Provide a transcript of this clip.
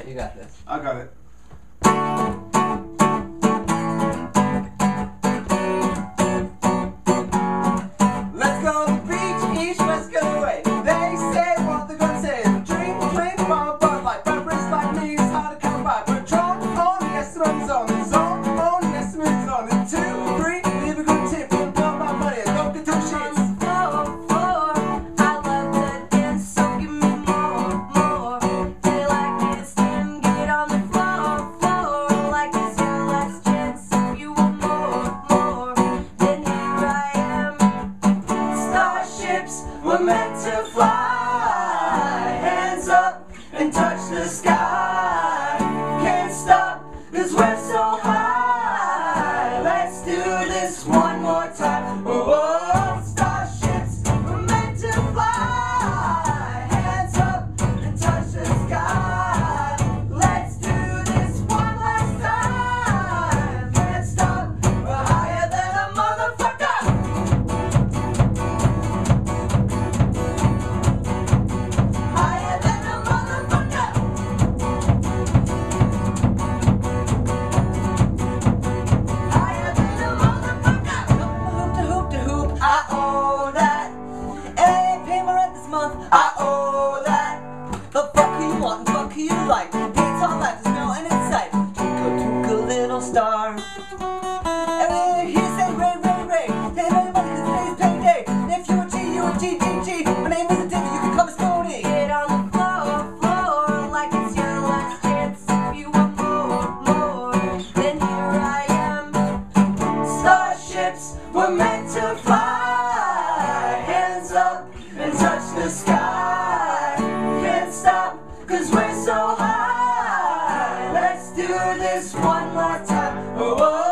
Alright, you got this. I got it. Let's go to the beach, each let's go away. They say what they're gonna say. Drink, play, bar, but like rappers like me, it's hard to come by. But drop on the estimates on the zone, on the estimates on the 2, 3, leave a good tip, don't blow my money, don't get too shit. We're meant to fly, hands up and touch the sky. Can't stop, 'cause we're so high. Let's do this one more time. Oh, starships, we're meant to fly, hands up and touch the sky. Let's do this one last time. Can't stop, we're higher than a motherfucker. I owe that. The fuck you want and fuck you like. Beats on life, there's no end in sight. Twinkle, twinkle, little star. Everything you hear say ray, ray, ray. Tell everybody 'cause today's payday. And if you're a G, you're a G, G, G. My name isn't David, you can call me Stoney. Get on the floor, floor, like it's your last chance. If you want more, more, then here I am. Starships were meant to fly. Hands up and touch the sky. Can't stop, 'cause we're so high. Let's do this one last time. Oh, oh.